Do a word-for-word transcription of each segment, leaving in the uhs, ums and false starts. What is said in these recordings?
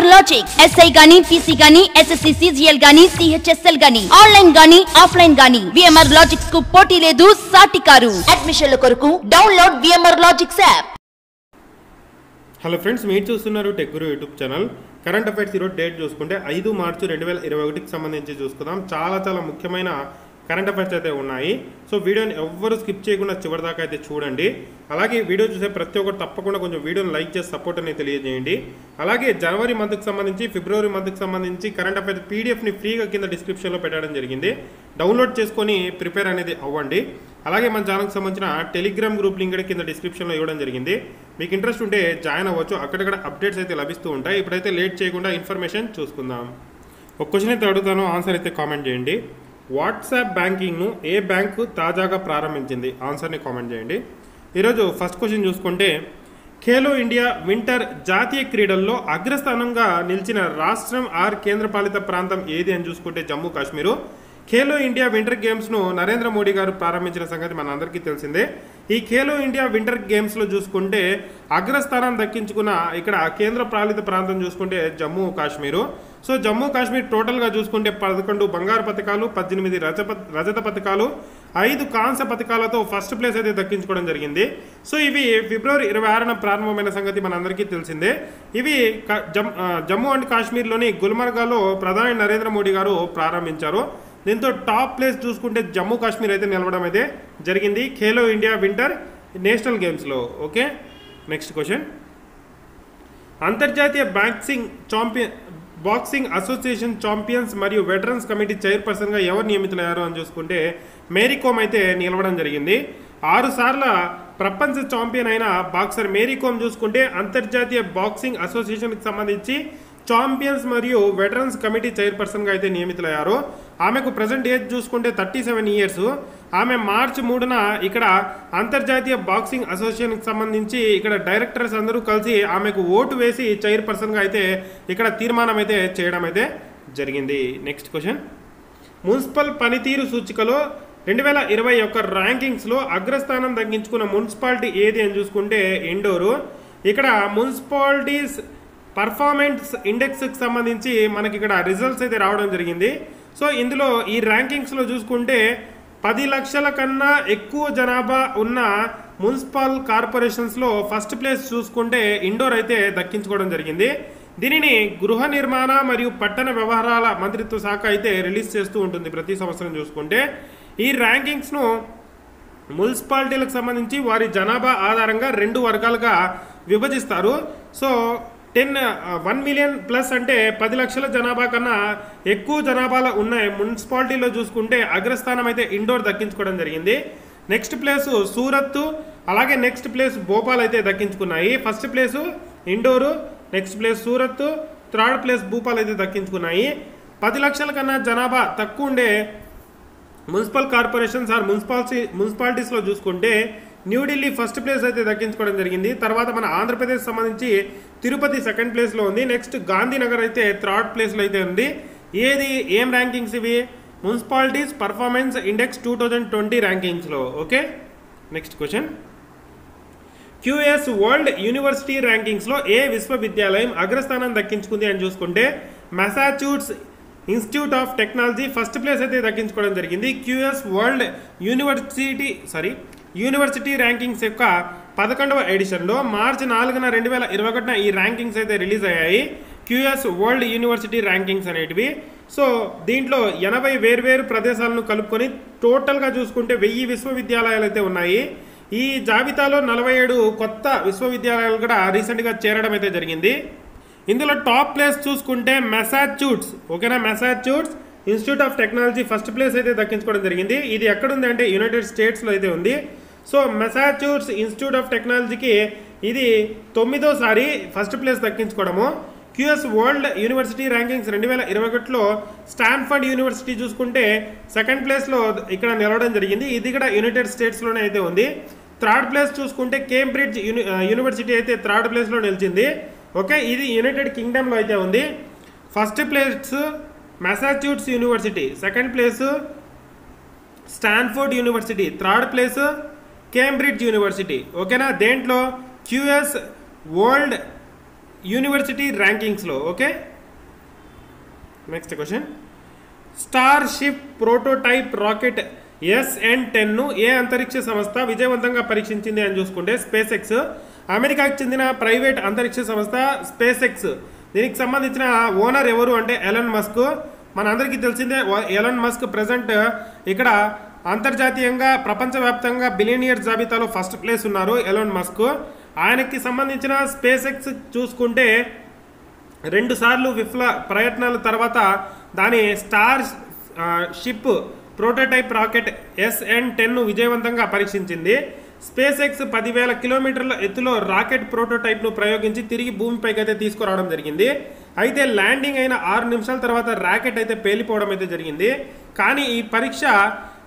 और logics S I गानी PC गानी एसएससी सीजीएल गानी सीएचएसएल गानी ऑनलाइन गानी ऑफलाइन गानी वीएमआर लॉजिक्स को पोटी लेदू साटी कारू एडमिशन कोरकु download VMR logics app. Hello friends, మీరు చూస్తున్నారు టెక్ గురు యూట్యూబ్ ఛానల్. కరెంట్ అఫైర్స్ ఈరోజు డేట్ చూసుకుంటే ఐదు మార్చి రెండు వేల ఇరవై ఒకటికి సంబంధించి చూసుకుందాం. చాలా చాలా ముఖ్యమైన కరెంట్ అఫైర్స్ అయితే ఉన్నాయి. సో వీడియోని ఎవ్వరు స్కిప్ చేయకుండా చివరిదాకా అయితే చూడండి. అలాగే వీడియో చూసే ప్రతి ఒక్కరు తప్పకుండా కొంచెం వీడియోని లైక్ చేసి సపోర్ట్ అనేది తెలియజేయండి. అలాగే జనవరి మంత్కి సంబంధించి ఫిబ్రవరి మంత్కి సంబంధించి కరెంట్ అఫైర్స్ పీడిఎఫ్ని ఫ్రీగా కింద డిస్క్రిప్షన్లో పెట్టడం జరిగింది. డౌన్లోడ్ చేసుకొని ప్రిపేర్ అనేది అవ్వండి. అలాగే మన ఛానల్కి సంబంధించిన టెలిగ్రామ్ గ్రూప్ లింక్ కూడా కింద డిస్క్రిప్షన్లో ఇవ్వడం జరిగింది. మీకు ఇంట్రెస్ట్ ఉంటే జాయిన్ అవ్వచ్చు. అక్కడక్కడ అప్డేట్స్ అయితే లభిస్తూ ఉంటాయి. ఇప్పుడైతే లేట్ చేయకుండా ఇన్ఫర్మేషన్ చూసుకుందాం. ఒక క్వశ్చన్ అయితే అడుగుతాను, ఆన్సర్ అయితే కామెంట్ చేయండి. వాట్సాప్ బ్యాంకింగ్ను ఏ బ్యాంకు తాజాగా ప్రారంభించింది? ఆన్సర్ని కామెంట్ చేయండి. ఈరోజు ఫస్ట్ క్వశ్చన్ చూసుకుంటే ఖేలో ఇండియా వింటర్ జాతీయ క్రీడల్లో అగ్రస్థానంగా నిలిచిన రాష్ట్రం ఆర్ కేంద్రపాలిత ప్రాంతం ఏది అని చూసుకుంటే జమ్మూ కాశ్మీరు. ఖేలో ఇండియా వింటర్ గేమ్స్ను నరేంద్ర మోడీ గారు ప్రారంభించిన సంగతి మనందరికీ తెలిసిందే. ఈ ఖేలో ఇండియా వింటర్ గేమ్స్లో చూసుకుంటే అగ్రస్థానం దక్కించుకున్న ఇక్కడ కేంద్ర పాలిత ప్రాంతం చూసుకుంటే జమ్మూ కాశ్మీరు. సో జమ్మూ కాశ్మీర్ టోటల్గా చూసుకుంటే పదకొండు బంగారు పథకాలు, పద్దెనిమిది రజ రజత పథకాలు, ఐదు కాంస్య పథకాలతో ఫస్ట్ ప్లేస్ అయితే దక్కించుకోవడం జరిగింది. సో ఇవి ఫిబ్రవరి ఇరవై ఆరున ప్రారంభమైన సంగతి మనందరికీ తెలిసిందే. ఇవి జమ్మూ అండ్ కాశ్మీర్లోని గుల్మర్గాలో ప్రధాని నరేంద్ర మోడీ గారు ప్రారంభించారు. దీంతో టాప్ ప్లేస్ చూసుకుంటే జమ్మూ కాశ్మీర్ అయితే నిలవడం అయితే జరిగింది ఖేలో ఇండియా వింటర్ నేషనల్ గేమ్స్లో. Okay, next question. అంతర్జాతీయ boxing champion boxing association champions మరియు వెటరన్స్ కమిటీ చైర్పర్సన్గా ఎవరు నియమితులయ్యారు అని చూసుకుంటే మేరీ కోమ్ అయితే నిలవడం జరిగింది. ఆరుసార్ల ప్రపంచ ఛాంపియన్ అయిన బాక్సర్ మేరీ కోమ్ చూసుకుంటే అంతర్జాతీయ బాక్సింగ్ అసోసియేషన్కి సంబంధించి ఛాంపియన్స్ మరియు వెటరన్స్ కమిటీ చైర్పర్సన్గా అయితే నియమితులయ్యారు. ఆమెకు ప్రజెంట్ ఏజ్ చూసుకుంటే థర్టీ సెవెన్ ఇయర్స్. ఆమె మార్చి మూడున ఇక్కడ అంతర్జాతీయ బాక్సింగ్ అసోసియేషన్కి సంబంధించి ఇక్కడ డైరెక్టర్స్ అందరూ కలిసి ఆమెకు ఓటు వేసి చైర్పర్సన్గా అయితే ఇక్కడ తీర్మానం అయితే చేయడం అయితే జరిగింది. Next question. మున్సిపల్ పనితీరు సూచికలో రెండు వేల ఇరవై ఒక్క ర్యాంకింగ్స్లో అగ్రస్థానం దక్కించుకున్న మున్సిపాలిటీ ఏది అని చూసుకుంటే ఇండోరు. ఇక్కడ మున్సిపాలిటీస్ పర్ఫార్మెన్స్ ఇండెక్స్కి సంబంధించి మనకి ఇక్కడ రిజల్ట్స్ అయితే రావడం జరిగింది. సో ఇందులో ఈ ర్యాంకింగ్స్లో చూసుకుంటే పది లక్షల కన్నా ఎక్కువ జనాభా ఉన్న మున్సిపల్ కార్పొరేషన్స్లో ఫస్ట్ ప్లేస్ చూసుకుంటే ఇండోర్ అయితే దక్కించుకోవడం జరిగింది. దీనిని గృహ నిర్మాణ మరియు పట్టణ వ్యవహారాల మంత్రిత్వ శాఖ అయితే రిలీజ్ చేస్తూ ఉంటుంది ప్రతి సంవత్సరం చూసుకుంటే. ఈ ర్యాంకింగ్స్ను మున్సిపాలిటీలకు సంబంధించి వారి జనాభా ఆధారంగా రెండు వర్గాలుగా విభజిస్తారు. So ten one million plus అంటే పది లక్షల జనాభా కన్నా ఎక్కువ జనాభాలో ఉన్న మున్సిపాలిటీలో చూసుకుంటే అగ్రస్థానం అయితే ఇండోర్ దక్కించుకోవడం జరిగింది. నెక్స్ట్ ప్లేసు సూరత్తు, అలాగే నెక్స్ట్ ప్లేస్ భోపాల్ అయితే దక్కించుకున్నాయి. First place Indore, next place Surat, third place Bhopal అయితే దక్కించుకున్నాయి. పది లక్షల కన్నా జనాభా తక్కువ ఉండే మున్సిపల్ కార్పొరేషన్స్ ఆర్ మున్సిపాలిటీ మున్సిపాలిటీస్లో చూసుకుంటే న్యూఢిల్లీ ఫస్ట్ ప్లేస్ అయితే దక్కించుకోవడం జరిగింది. తర్వాత మన ఆంధ్రప్రదేశ్ సంబంధించి తిరుపతి సెకండ్ ప్లేస్లో ఉంది. నెక్స్ట్ గాంధీనగర్ అయితే థర్డ్ ప్లేస్లో అయితే ఉంది. ఏది ఏం ర్యాంకింగ్స్ ఇవి? Municipalities performance index two thousand twenty ర్యాంకింగ్స్లో. Okay, next question. QS world university ర్యాంకింగ్స్లో ఏ విశ్వవిద్యాలయం అగ్రస్థానం దక్కించుకుంది అని చూసుకుంటే Massachusetts institute of technology first place అయితే దక్కించుకోవడం జరిగింది. QS world University sorry University Rankings యొక్క పదకొండవ ఎడిషన్లో మార్చి నాలుగున రెండు వేల ఇరవై ఒకటిన ఈ ర్యాంకింగ్స్ అయితే రిలీజ్ అయ్యాయి. క్యూఎస్ వరల్డ్ యూనివర్సిటీ ర్యాంకింగ్స్ అనేటివి. సో దీంట్లో ఎనభై వేర్వేరు ప్రదేశాలను కలుపుకొని టోటల్గా చూసుకుంటే వెయ్యి విశ్వవిద్యాలయాలు అయితే ఉన్నాయి. ఈ జాబితాలో నలభై ఏడు కొత్త విశ్వవిద్యాలయాలు కూడా రీసెంట్గా చేరడం అయితే జరిగింది. ఇందులో టాప్ ప్లేస్ చూసుకుంటే మెసాచ్యూసెట్స్, ఓకేనా, Massachusetts institute of technology first place అయితే దక్కించుకోవడం జరిగింది. ఇది ఎక్కడుంది అంటే యునైటెడ్ స్టేట్స్లో అయితే ఉంది. సో మెసాచ్యూసెట్స్ ఇన్స్టిట్యూట్ ఆఫ్ టెక్నాలజీకి ఇది తొమ్మిదోసారి ఫస్ట్ ప్లేస్ దక్కించుకోవడము. క్యూఎస్ వరల్డ్ యూనివర్సిటీ ర్యాంకింగ్స్ రెండు వేల ఇరవై ఒకటిలో స్టాన్ఫర్డ్ యూనివర్సిటీ చూసుకుంటే సెకండ్ ప్లేస్లో ఇక్కడ నిలవడం జరిగింది. ఇది కూడా యునైటెడ్ స్టేట్స్లోనే అయితే ఉంది. థర్డ్ ప్లేస్ చూసుకుంటే కేంబ్రిడ్జ్ యూని యూనివర్సిటీ అయితే థర్డ్ ప్లేస్లో నిలిచింది. ఓకే, ఇది యునైటెడ్ కింగ్డమ్లో అయితే ఉంది. First place Massachusetts university, second place Stanford university, third place Cambridge university. ఓకేనా, దేంట్లో క్యూఎస్ వరల్డ్ యూనివర్సిటీ ర్యాంకింగ్స్లో. Okay, next question, star ship prototype rocket S N ten ను ఏ అంతరిక్ష సంస్థ విజయవంతంగా పరీక్షించింది అని చూసుకుంటే స్పేస్ ఎక్స్. అమెరికాకి చెందిన ప్రైవేట్ అంతరిక్ష సంస్థ స్పేస్ ఎక్స్. దీనికి సంబంధించిన ఓనర్ ఎవరు అంటే ఎలన్ మస్క్. మన అందరికీ తెలిసిందే ఎలన్ మస్క్ ప్రజెంట్ ఇక్కడ అంతర్జాతీయంగా ప్రపంచవ్యాప్తంగా బిలియనియర్ జాబితాలో ఫస్ట్ ప్లేస్ ఉన్నారు ఎలన్ మస్క్. ఆయనకి సంబంధించిన స్పేస్ ఎక్స్ చూసుకుంటే రెండు సార్లు విఫల ప్రయత్నాల తర్వాత దాని star ship prototype rocket S N టెన్ను విజయవంతంగా పరీక్షించింది. స్పేస్ ఎక్స్ పదివేల కిలోమీటర్ల ఎత్తులో రాకెట్ ప్రోటోటైప్ను ప్రయోగించి తిరిగి భూమిపైకి అయితే తీసుకురావడం జరిగింది. అయితే ల్యాండింగ్ అయిన ఆరు నిమిషాల తర్వాత రాకెట్ అయితే పేలిపోవడం అయితే జరిగింది. కానీ ఈ పరీక్ష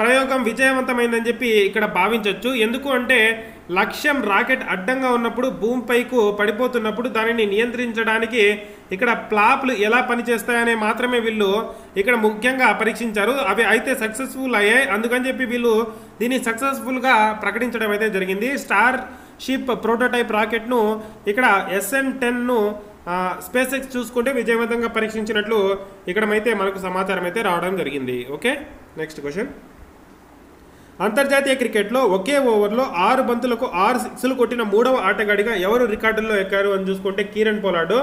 ప్రయోగం విజయవంతమైందని చెప్పి ఇక్కడ భావించవచ్చు. ఎందుకు అంటే లక్ష్యం రాకెట్ అడ్డంగా ఉన్నప్పుడు భూమిపైకు పడిపోతున్నప్పుడు దానిని నియంత్రించడానికి ఇక్కడ ప్లాప్లు ఎలా పనిచేస్తాయనే మాత్రమే వీళ్ళు ఇక్కడ ముఖ్యంగా పరీక్షించారు. అవి అయితే సక్సెస్ఫుల్ అయ్యాయి. అందుకని చెప్పి వీళ్ళు దీన్ని సక్సెస్ఫుల్గా ప్రకటించడం అయితే జరిగింది. స్టార్ షిప్ ప్రోటోటైప్ రాకెట్ను ఇక్కడ ఎస్ ఎన్ టెన్ను స్పేస్ ఎక్స్ చూసుకుంటే విజయవంతంగా పరీక్షించినట్లు ఇక్కడమైతే మనకు సమాచారం అయితే రావడం జరిగింది. ఓకే, నెక్స్ట్ క్వశ్చన్, అంతర్జాతీయ క్రికెట్లో ఒకే ఓవర్లో ఆరు బంతులకు ఆరు సిక్స్లు కొట్టిన మూడవ ఆటగాడిగా ఎవరు రికార్డుల్లో ఎక్కారు అని చూసుకుంటే కీరన్ పొలార్డ్.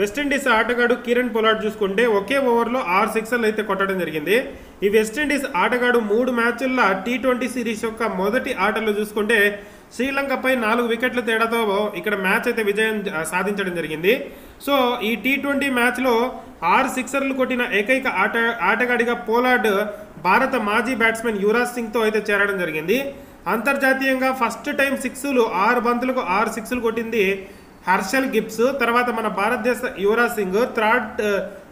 వెస్టిండీస్ ఆటగాడు కీరన్ పొలార్డ్ చూసుకుంటే ఒకే ఓవర్లో ఆరు సిక్స్లు అయితే కొట్టడం జరిగింది. ఈ వెస్టిండీస్ ఆటగాడు మూడు మ్యాచ్ల టీ ట్వంటీ సిరీస్ యొక్క మొదటి ఆటలో చూసుకుంటే శ్రీలంకపై నాలుగు వికెట్ల తేడాతో ఇక్కడ మ్యాచ్ అయితే విజయం సాధించడం జరిగింది. సో ఈ టీ ట్వంటీ మ్యాచ్లో ఆరు సిక్సర్లు కొట్టిన ఏకైక ఆట ఆటగాడిగా పోలార్డ్ భారత మాజీ బ్యాట్స్మెన్ యువరాజ్ సింగ్తో అయితే చేరడం జరిగింది. అంతర్జాతీయంగా ఫస్ట్ టైం సిక్సులు ఆరు బంతులకు ఆరు సిక్సులు కొట్టింది హర్షల్ గిబ్స్. తర్వాత మన భారతదేశ యువరాజ్ సింగ్. థర్డ్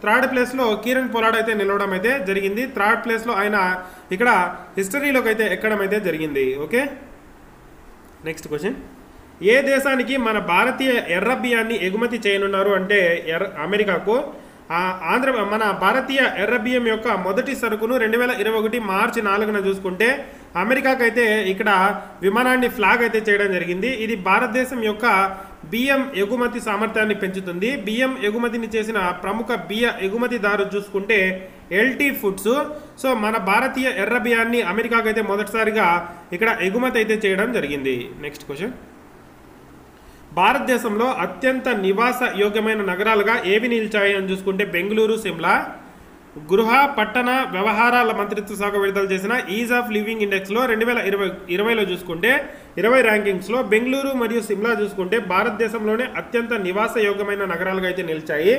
థర్డ్ ప్లేస్లో కీరన్ పొలార్డ్ అయితే నిలవడం అయితే జరిగింది. థర్డ్ ప్లేస్లో ఆయన ఇక్కడ హిస్టరీలోకి అయితే ఎక్కడం అయితే జరిగింది. ఓకే, నెక్స్ట్ క్వశ్చన్, ఏ దేశానికి మన భారతీయ ఎర్ర బియ్యాన్ని ఎగుమతి చేయనున్నారు అంటే ఎర్ర అమెరికాకు. ఆంధ్ర మన భారతీయ ఎర్ర బియ్యం యొక్క మొదటి సరుకును రెండు వేల ఇరవై ఒకటి మార్చి నాలుగున చూసుకుంటే అమెరికాకైతే ఇక్కడ విమానాన్ని ఫ్లాగ్ అయితే చేయడం జరిగింది. ఇది భారతదేశం యొక్క బియ్యం ఎగుమతి సామర్థ్యాన్ని పెంచుతుంది. బియ్యం ఎగుమతిని చేసిన ప్రముఖ బియ్య ఎగుమతిదారు చూసుకుంటే ఎల్టీ ఫుడ్స్. సో మన భారతీయ ఎర్ర బియ్యాన్ని అమెరికాకైతే మొదటిసారిగా ఇక్కడ ఎగుమతి అయితే చేయడం జరిగింది. నెక్స్ట్ క్వశ్చన్, భారతదేశంలో అత్యంత నివాస యోగ్యమైన నగరాలుగా ఏవి నిలిచాయి అని చూసుకుంటే బెంగళూరు, సిమ్లా. గృహ పట్టణ వ్యవహారాల మంత్రిత్వ శాఖ విడుదల చేసిన ఈజ్ ఆఫ్ లివింగ్ ఇండెక్స్లో రెండు వేల ఇరవై ఇరవైలో చూసుకుంటే ఇరవై ర్యాంకింగ్స్లో బెంగళూరు మరియు సిమ్లా చూసుకుంటే భారతదేశంలోనే అత్యంత నివాస యోగ్యమైన నగరాలుగా అయితే నిలిచాయి.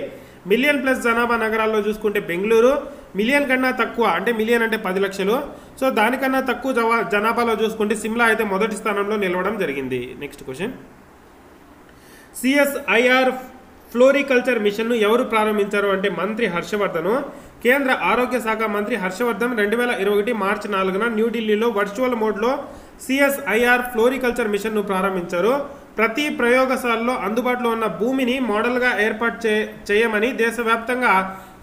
మిలియన్ ప్లస్ జనాభా నగరాల్లో చూసుకుంటే బెంగళూరు, మిలియన్ కన్నా తక్కువ అంటే మిలియన్ అంటే పది లక్షలు సో దానికన్నా తక్కువ జవా జనాభాలో చూసుకుంటే సిమ్లా అయితే మొదటి స్థానంలో నిలవడం జరిగింది. నెక్స్ట్ క్వశ్చన్, సిఎస్ఐఆర్ ఫ్లోరికల్చర్ మిషన్ను ఎవరు ప్రారంభించారు అంటే మంత్రి హర్షవర్ధన్. కేంద్ర ఆరోగ్య శాఖ మంత్రి హర్షవర్ధన్ రెండు వేల ఇరవై ఒకటి మార్చి నాలుగున న్యూఢిల్లీలో వర్చువల్ మోడ్లో సిఎస్ఐఆర్ ఫ్లోరికల్చర్ మిషన్ను ప్రారంభించారు. ప్రతి ప్రయోగశాలలో అందుబాటులో ఉన్న భూమిని మోడల్గా ఏర్పాటు చే చేయమని దేశవ్యాప్తంగా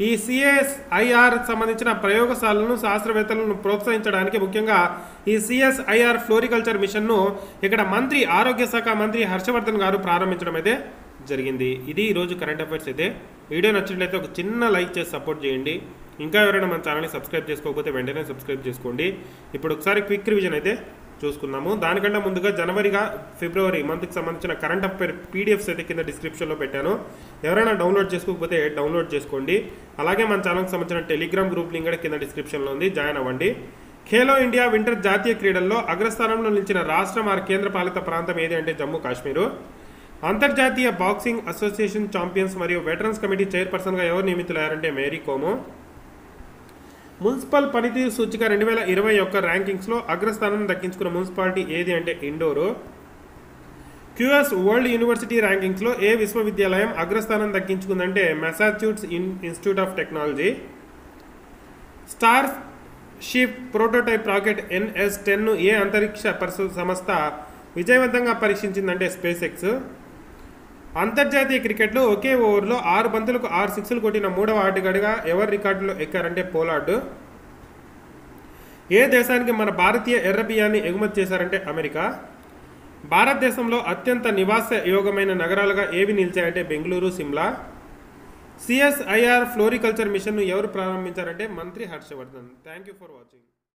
ఈ సిఎస్ఐఆర్ సంబంధించిన ప్రయోగశాలను శాస్త్రవేత్తలను ప్రోత్సహించడానికి ముఖ్యంగా ఈ సిఎస్ఐఆర్ ఫ్లోరికల్చర్ మిషన్ను ఇక్కడ మంత్రి ఆరోగ్య శాఖ మంత్రి హర్షవర్ధన్ గారు ప్రారంభించడం అయితే జరిగింది. ఇది ఈరోజు కరెంట్ అఫైర్స్ అయితే. వీడియో నచ్చినట్లయితే ఒక చిన్న లైక్ చేసి సపోర్ట్ చేయండి. ఇంకా ఎవరైనా మన ఛానల్ని సబ్స్క్రైబ్ చేసుకోకపోతే వెంటనే సబ్స్క్రైబ్ చేసుకోండి. ఇప్పుడు ఒకసారి క్విక్ రివిజన్ అయితే చూసుకుందాము. దానికంటే ముందుగా జనవరిగా ఫిబ్రవరి మంత్కి సంబంధించిన కరెంట్ అఫైర్ పీడిఎఫ్స్ అయితే కింద డిస్క్రిప్షన్లో పెట్టాను. ఎవరైనా డౌన్లోడ్ చేసుకోకపోతే డౌన్లోడ్ చేసుకోండి. అలాగే మన ఛానల్కి సంబంధించిన టెలిగ్రామ్ గ్రూప్ లింక్ కూడా కింద డిస్క్రిప్షన్లో ఉంది, జాయిన్ అవ్వండి. ఖేలో ఇండియా వింటర్ జాతీయ క్రీడల్లో అగ్రస్థానంలో నిలిచిన రాష్ట్రం ఆర్ కేంద్ర పాలిత ప్రాంతం ఏది అంటే జమ్మూ కాశ్మీరు. అంతర్జాతీయ బాక్సింగ్ అసోసియేషన్ ఛాంపియన్స్ మరియు వెటరన్స్ కమిటీ చైర్పర్సన్గా ఎవరు నియమితులయ్యారంటే మేరీ కోమ్. మున్సిపల్ పనితీరు సూచిక రెండు వేల ఇరవై ఒక్క ర్యాంకింగ్స్లో అగ్రస్థానం దక్కించుకున్న మున్సిపాలిటీ ఏది అంటే ఇండోరు. క్యూఎస్ వరల్డ్ యూనివర్సిటీ ర్యాంకింగ్స్లో ఏ విశ్వవిద్యాలయం అగ్రస్థానం దక్కించుకుందంటే Massachusetts institute of technology. Star ship prototype rocket NS టెన్ను ఏ అంతరిక్ష పరిశోధన సంస్థ విజయవంతంగా పరీక్షించిందంటే స్పేస్ ఎక్స్. అంతర్జాతీయ క్రికెట్లో ఒకే ఓవర్లో ఆరు బంతులకు ఆరు సిక్స్లు కొట్టిన మూడవ ఆటగాడిగా ఎవరు రికార్డులో ఎక్కారంటే పోలార్డ్. ఏ దేశానికి మన భారతీయ ఎర్ర బియ్యాన్ని ఎగుమతి చేశారంటే అమెరికా. భారతదేశంలో అత్యంత నివాసయోగ్యమైన నగరాలుగా ఏవి నిలిచాయంటే బెంగళూరు, సిమ్లా. సిఎస్ఐఆర్ ఫ్లోరికల్చర్ మిషన్ను ఎవరు ప్రారంభించారంటే మంత్రి Harshvardhan. Thank you for watching.